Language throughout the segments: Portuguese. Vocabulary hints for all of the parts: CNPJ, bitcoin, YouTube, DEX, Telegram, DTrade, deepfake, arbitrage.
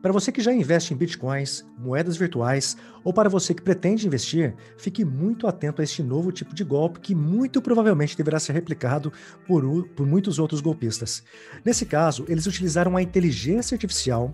Para você que já investe em bitcoins, moedas virtuais ou para você que pretende investir, fique muito atento a este novo tipo de golpe que muito provavelmente deverá ser replicado por muitos outros golpistas. Nesse caso, eles utilizaram a inteligência artificial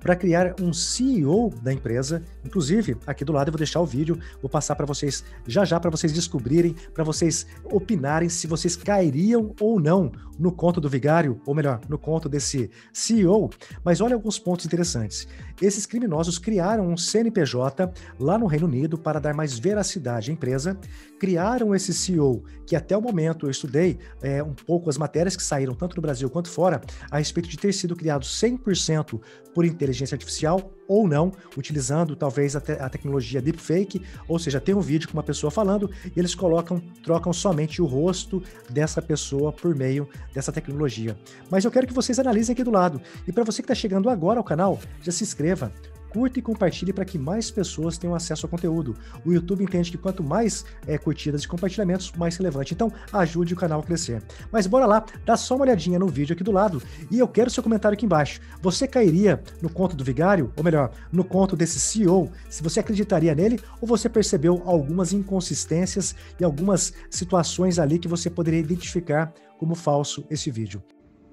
para criar um CEO da empresa. Inclusive, aqui do lado eu vou deixar o vídeo, vou passar para vocês já para vocês descobrirem, para vocês opinarem se vocês cairiam ou não no conto do vigário, ou melhor, no conto desse CEO. Mas olha alguns pontos interessantes. Esses criminosos criaram um CNPJ lá no Reino Unido para dar mais veracidade à empresa, criaram esse CEO, que até o momento eu estudei um pouco as matérias que saíram tanto no Brasil quanto fora, a respeito de ter sido criado 100% por inteligência artificial ou não, utilizando talvez a tecnologia deepfake, ou seja, tem um vídeo com uma pessoa falando e eles trocam somente o rosto dessa pessoa por meio dessa tecnologia. Mas eu quero que vocês analisem aqui do lado. E para você que está chegando agora ao canal, já se inscreva, curta e compartilhe para que mais pessoas tenham acesso ao conteúdo. O YouTube entende que quanto mais curtidas e compartilhamentos, mais relevante. Então, ajude o canal a crescer. Mas bora lá, dá só uma olhadinha no vídeo aqui do lado e eu quero seu comentário aqui embaixo. Você cairia no conto do vigário, ou melhor, no conto desse CEO, se você acreditaria nele ou você percebeu algumas inconsistências e algumas situações ali que você poderia identificar como falso esse vídeo.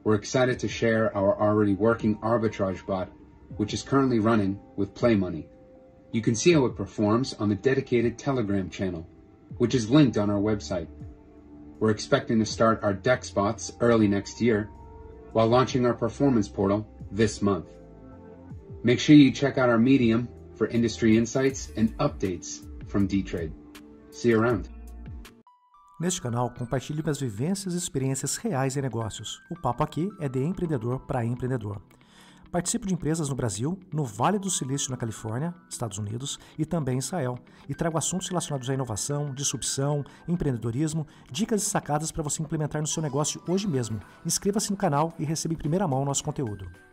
We're excited to share our already working arbitrage bot, which is currently running with play money. You can see how it performs on the dedicated Telegram channel, which is linked on our website. We're expecting to start our DEX bots early next year, while launching our performance portal this month. Make sure you check out our Medium for industry insights and updates from DTrade. See you around. Neste canal, compartilho minhas vivências e experiências reais em negócios. O papo aqui é de empreendedor para empreendedor. Participo de empresas no Brasil, no Vale do Silício, na Califórnia, Estados Unidos e também em Israel. E trago assuntos relacionados à inovação, disrupção, empreendedorismo, dicas e sacadas para você implementar no seu negócio hoje mesmo. Inscreva-se no canal e receba em primeira mão nosso conteúdo.